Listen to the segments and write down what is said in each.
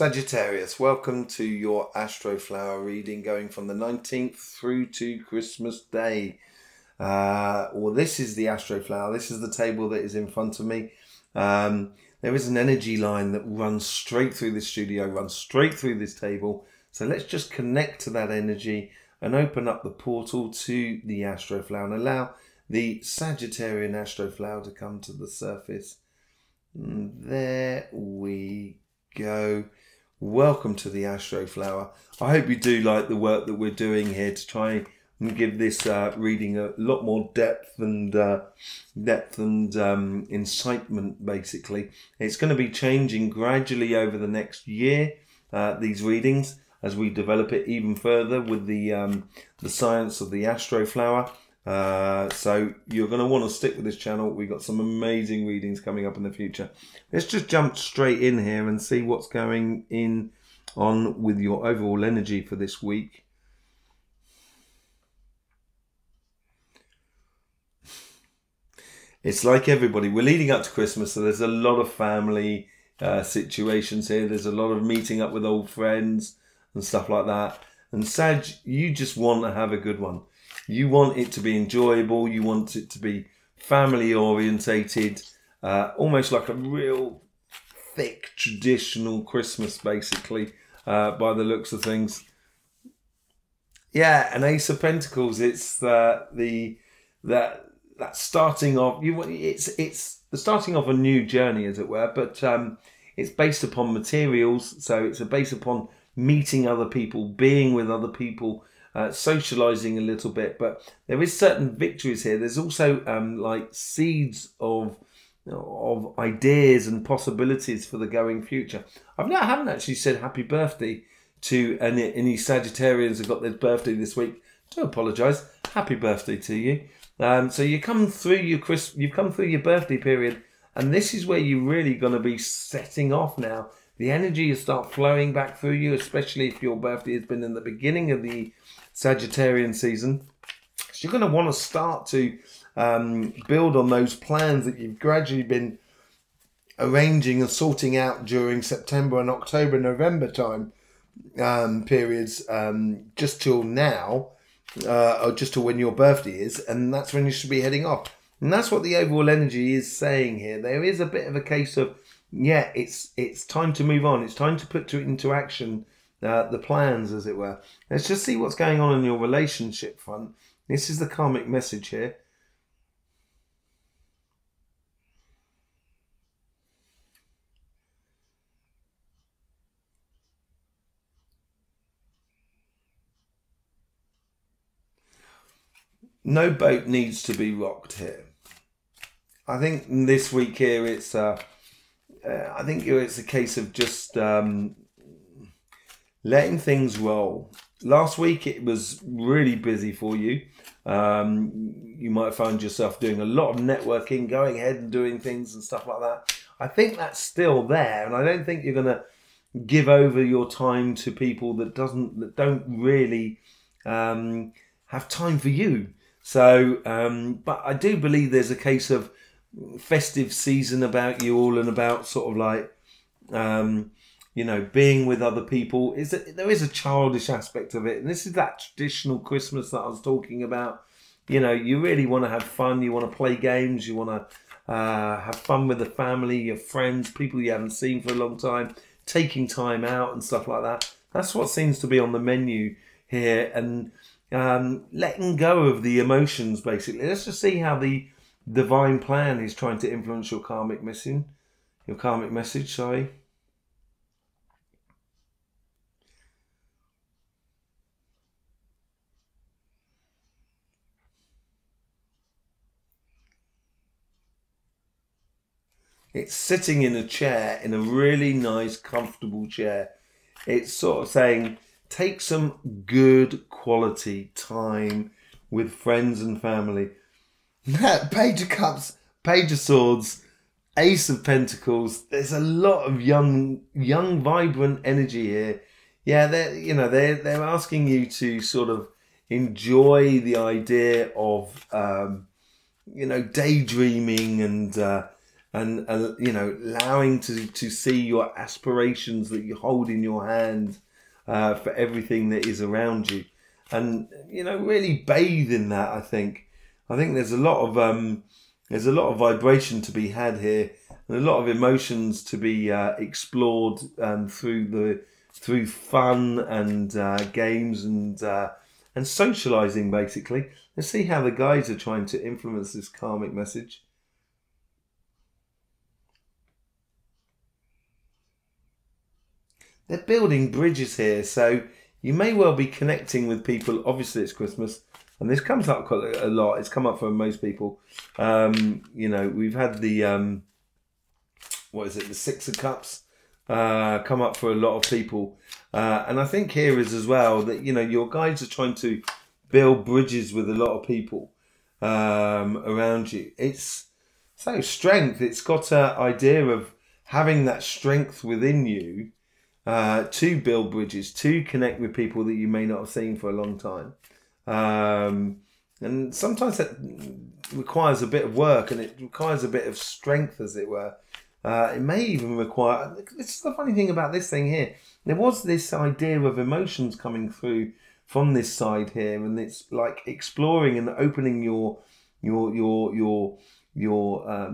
Sagittarius, welcome to your Astro Flower reading going from the 19th through to Christmas Day. Well, this is the Astro Flower. This is the table that is in front of me. There is an energy line that runs straight through this studio, runs straight through this table. So let's just connect to that energy and open up the portal to the Astro Flower and allow the Sagittarian Astro Flower to come to the surface. There we go. Welcome to the Astro Flower. I hope you do like the work that we're doing here to try and give this reading a lot more depth and incitement. Basically, it's going to be changing gradually over the next year. These readings, as we develop it even further with the science of the Astro Flower. So you're going to want to stick with this channel. We've got some amazing readings coming up in the future. Let's just jump straight in here and see what's going in on with your overall energy for this week. It's like everybody, we're leading up to Christmas, so there's a lot of family situations here. There's a lot of meeting up with old friends and stuff like that. And Sag, you just want to have a good one. You want it to be enjoyable. You want it to be family orientated, almost like a real thick traditional Christmas, basically, by the looks of things. Yeah, an Ace of Pentacles. It's that starting off. It's the starting of a new journey, as it were. But it's based upon materials, so it's based upon meeting other people, being with other people. Socializing a little bit, but there is certain victories here. There's also like seeds of ideas and possibilities for the going future. I haven't actually said happy birthday to any Sagittarians who got their birthday this week. I do apologize. Happy birthday to you. So you come through you've come through your birthday period, and this is where you're really going to be setting off now. The energy will start flowing back through you, especially if your birthday has been in the beginning of the Sagittarian season. So you're going to want to start to build on those plans that you've gradually been arranging and sorting out during September and October, November time periods, just till now, or just till when your birthday is, and that's when you should be heading off. And that's what the overall energy is saying here. There is a bit of a case of, yeah, it's time to move on. It's time to put into action the plans, as it were. Let's just see what's going on in your relationship front. This is the karmic message here. No boat needs to be rocked here. I think this week here it's... I think it's a case of just letting things roll. Last week it was really busy for you. You might find yourself doing a lot of networking, going ahead and doing things and stuff like that. I think that's still there, and I don't think you're going to give over your time to people that don't really have time for you. So, but I do believe there's a case of festive season about you all, and about sort of like you know, being with other people. Is that there is a childish aspect of it, and this is that traditional Christmas that I was talking about. You know, you really want to have fun, you want to play games, you want to have fun with the family, your friends, people you haven't seen for a long time, taking time out and stuff like that. That's what seems to be on the menu here, and letting go of the emotions, basically. Let's just see how the divine plan is trying to influence your karmic message. Sorry. It's sitting in a chair, in a really nice, comfortable chair. It's sort of saying, take some good quality time with friends and family. Page of Cups, Page of Swords, Ace of Pentacles. There's a lot of young, vibrant energy here. Yeah, they're asking you to sort of enjoy the idea of, you know, daydreaming and you know, allowing to see your aspirations that you hold in your hand for everything that is around you, and you know, really bathe in that. I think there's a lot of vibration to be had here, and a lot of emotions to be explored through fun and games and socializing, basically. Let's see how the guides are trying to influence this karmic message. They're building bridges here, so you may well be connecting with people. Obviously, it's Christmas, and this comes up quite a lot. It's come up for most people. You know, we've had the what is it, the Six of Cups come up for a lot of people, and I think here is as well that, you know, your guides are trying to build bridges with a lot of people around you. It's so strength. It's got an idea of having that strength within you to build bridges, to connect with people that you may not have seen for a long time. And sometimes that requires a bit of work, and it requires a bit of strength, as it were. It may even require, this is the funny thing about this thing here, there was this idea of emotions coming through from this side here, and it's like exploring and opening your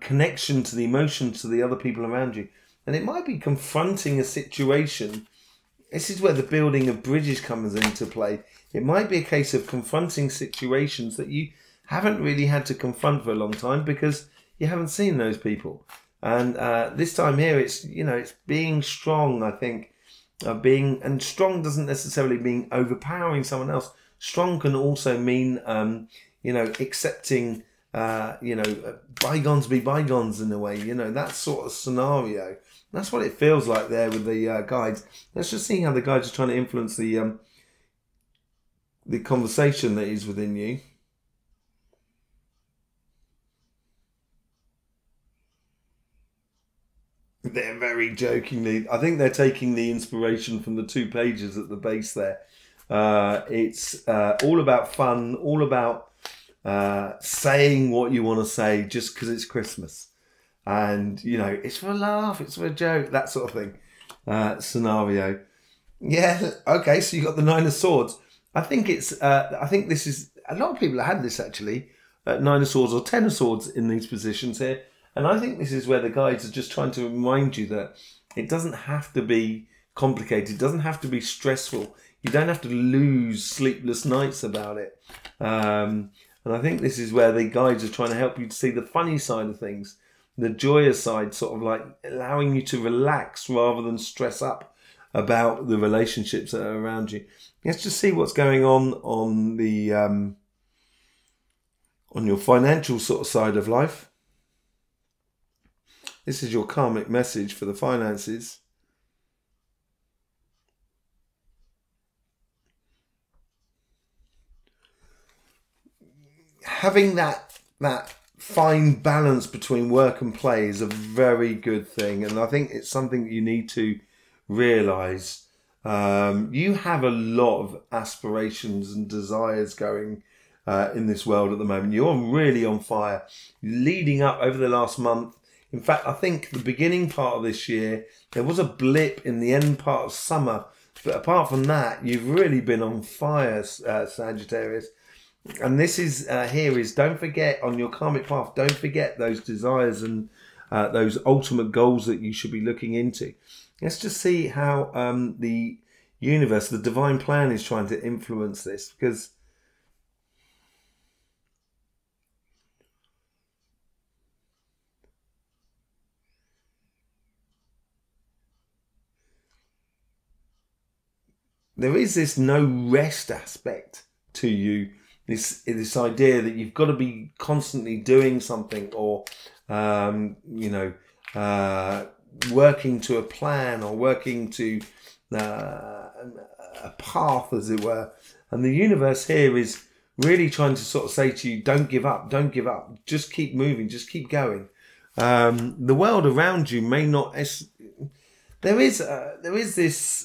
connection to the emotions to the other people around you. And it might be confronting a situation. This is where the building of bridges comes into play. It might be a case of confronting situations that you haven't really had to confront for a long time because you haven't seen those people. And this time here, it's, you know, it's being strong, I think. And strong doesn't necessarily mean overpowering someone else. Strong can also mean, you know, accepting, you know, bygones be bygones in a way, you know, that sort of scenario. That's what it feels like there with the guides. Let's just see how the guides are trying to influence the conversation that is within you. They're very jokingly, I think they're taking the inspiration from the two pages at the base there. It's all about fun, all about saying what you want to say just because it's Christmas. And, you know, it's for a laugh, it's for a joke, that sort of thing. Scenario. Yeah, okay, so you got the Nine of Swords. I think this is, a lot of people have had this actually, Nine of Swords or Ten of Swords in these positions here. And I think this is where the guides are just trying to remind you that it doesn't have to be complicated. It doesn't have to be stressful. You don't have to lose sleepless nights about it. And I think this is where the guides are trying to help you to see the funny side of things. The joyous side, sort of like allowing you to relax rather than stress up about the relationships that are around you. Let's just see what's going on your financial sort of side of life. This is your karmic message for the finances. Having that fine balance between work and play is a very good thing, and I think it's something that you need to realize. You have a lot of aspirations and desires going in this world at the moment. You're really on fire, leading up over the last month. In fact, I think the beginning part of this year, there was a blip in the end part of summer, but apart from that, you've really been on fire, Sagittarius. And this is here is, don't forget on your karmic path, don't forget those desires and those ultimate goals that you should be looking into. Let's just see how the universe, the divine plan, is trying to influence this, because there is this no rest aspect to you. This idea that you've got to be constantly doing something, or you know, working to a plan, or working to a path, as it were. And the universe here is really trying to sort of say to you, don't give up, don't give up, just keep moving, just keep going. The world around you may not, there is this,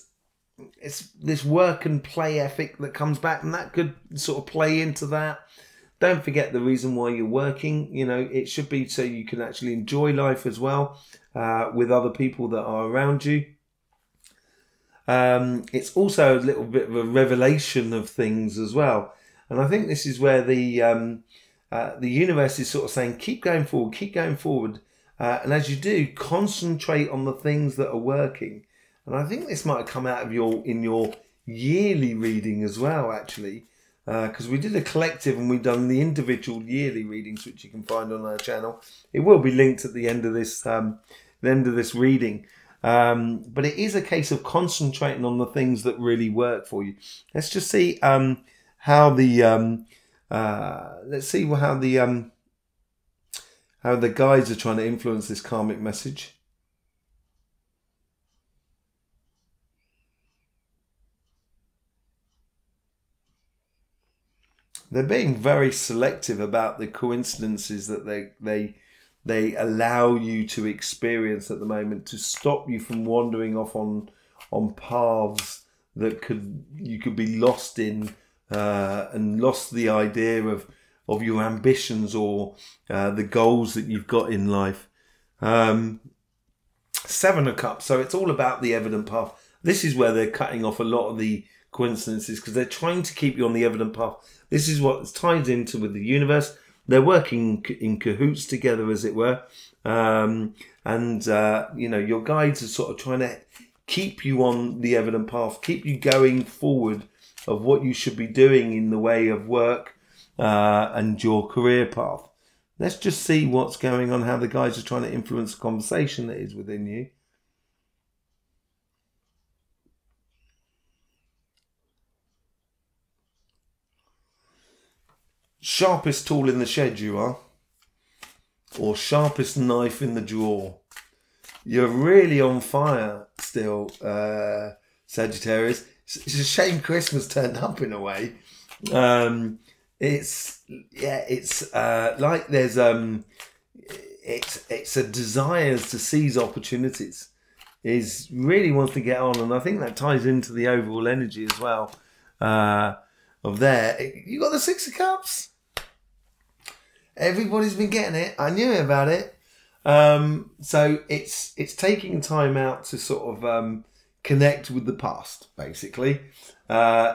it's this work and play ethic that comes back, and that could sort of play into that. Don't forget the reason why you're working. You know, it should be so you can actually enjoy life as well with other people that are around you. It's also a little bit of a revelation of things as well. And I think this is where the universe is sort of saying, keep going forward. And as you do, concentrate on the things that are working. And I think this might have come out of your yearly reading as well, actually, because we did a collective and we've done the individual yearly readings, which you can find on our channel. It will be linked at the end of this, reading. But it is a case of concentrating on the things that really work for you. Let's just see how the guides are trying to influence this karmic message. They're being very selective about the coincidences that they allow you to experience at the moment, to stop you from wandering off on paths that you could be lost in and lost the idea of your ambitions or the goals that you've got in life. 7 of Cups, so it's all about the evident path. This is where they're cutting off a lot of the coincidences because they're trying to keep you on the evident path. This is what ties into with the universe. They're working in cahoots together, as it were. You know, your guides are sort of trying to keep you on the evident path, keep you going forward of what you should be doing in the way of work and your career path. Let's just see what's going on, how the guides are trying to influence the conversation that is within you. Sharpest tool in the shed you are, or sharpest knife in the drawer. You're really on fire still, Sagittarius. It's a shame Christmas turned up in a way. Like there's it's a desire to seize opportunities, is really wants to get on, and I think that ties into the overall energy as well. Of there, you got the 6 of Cups. Everybody's been getting it. I knew about it. So it's taking time out to sort of connect with the past, basically,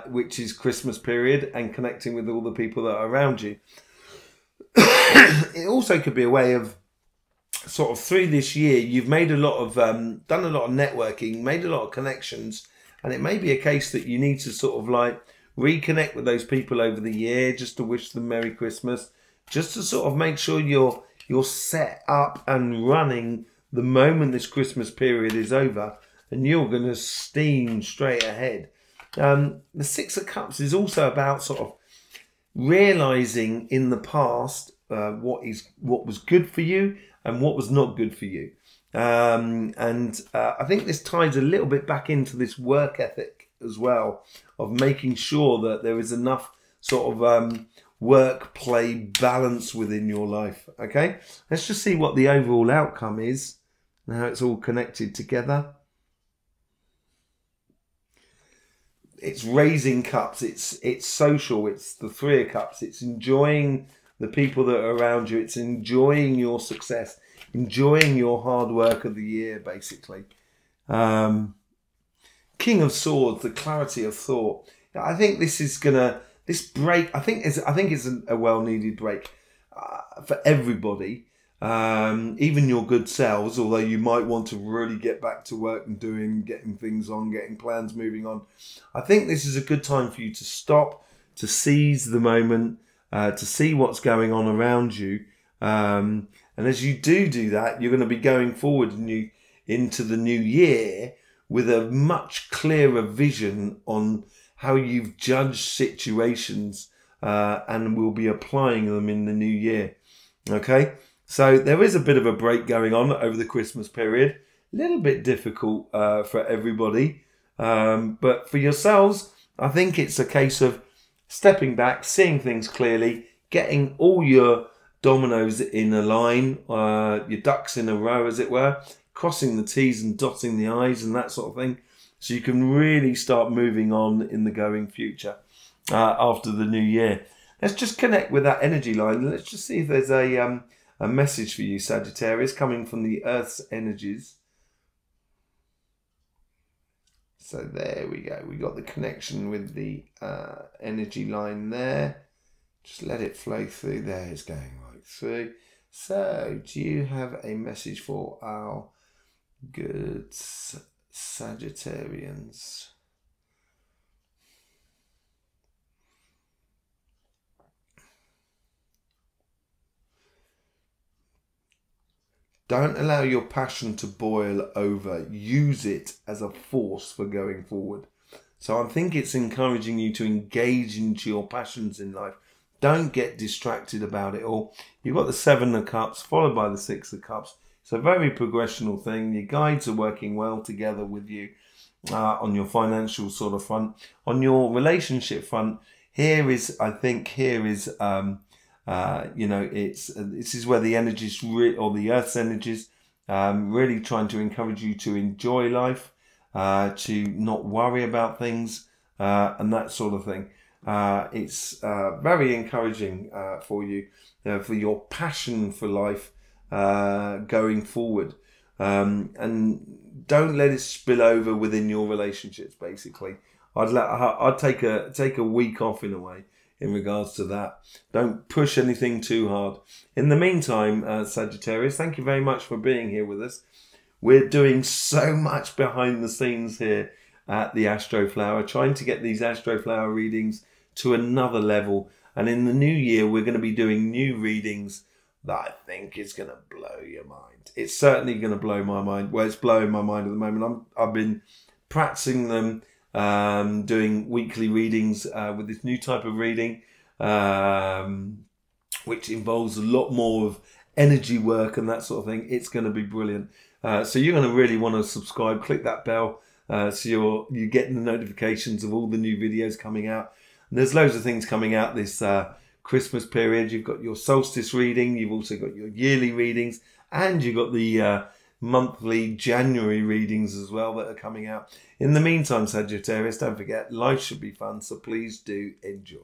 which is Christmas period, and connecting with all the people that are around you. It also could be a way of sort of through this year, you've made a lot of done a lot of networking, made a lot of connections, and it may be a case that you need to sort of like reconnect with those people over the year, just to wish them Merry Christmas, just to sort of make sure you're set up and running the moment this Christmas period is over, and you're going to steam straight ahead. The 6 of Cups is also about sort of realizing in the past what was good for you and what was not good for you. I think this ties a little bit back into this work ethic as well, of making sure that there is enough sort of work-play balance within your life, okay? Let's just see what the overall outcome is and how it's all connected together. It's raising cups, it's social, it's the 3 of Cups, it's enjoying the people that are around you, it's enjoying your success, enjoying your hard work of the year, basically. King of Swords, the clarity of thought. I think this is gonna, this break, I think it's a well-needed break for everybody, even your good selves, although you might want to really get back to work and getting things on, getting plans moving on. I think this is a good time for you to stop, to seize the moment, to see what's going on around you. And as you do that, you're gonna be going forward into the new year with a much clearer vision on how you've judged situations and will be applying them in the new year, okay? So there is a bit of a break going on over the Christmas period. A little bit difficult for everybody, but for yourselves, I think it's a case of stepping back, seeing things clearly, getting all your dominoes in a line, your ducks in a row, as it were, crossing the T's and dotting the I's and that sort of thing. So you can really start moving on in the going future after the new year. Let's just connect with that energy line and let's just see if there's a message for you, Sagittarius, coming from the Earth's energies. So there we go. We got the connection with the energy line there. Just let it flow through. There, it's going right through. So do you have a message for our good Sagittarians? Don't allow your passion to boil over. Use it as a force for going forward. So I think it's encouraging you to engage into your passions in life. Don't get distracted about it all. You've got the 7 of Cups followed by the 6 of Cups. It's a very progressional thing. Your guides are working well together with you on your financial sort of front. On your relationship front, here is, I think, here is... you know, it's this is where the energies or the Earth's energies really trying to encourage you to enjoy life, to not worry about things and that sort of thing. It's very encouraging for you for your passion for life going forward, and don't let it spill over within your relationships. Basically, I'd take a week off in a way. In regards to that, don't push anything too hard. In the meantime, Sagittarius, thank you very much for being here with us. We're doing so much behind the scenes here at the Astro Flower, trying to get these Astro Flower readings to another level. And in the new year, we're going to be doing new readings that I think is going to blow your mind. It's certainly going to blow my mind. Well, it's blowing my mind at the moment. I've been practicing them. Doing weekly readings with this new type of reading, which involves a lot more of energy work and that sort of thing. It's going to be brilliant. So you're going to really want to subscribe, click that bell, so you get the notifications of all the new videos coming out. And there's loads of things coming out this Christmas period. You've got your solstice reading, you've also got your yearly readings, and you've got the monthly January readings as well that are coming out. In the meantime, Sagittarius, don't forget, life should be fun, so please do enjoy.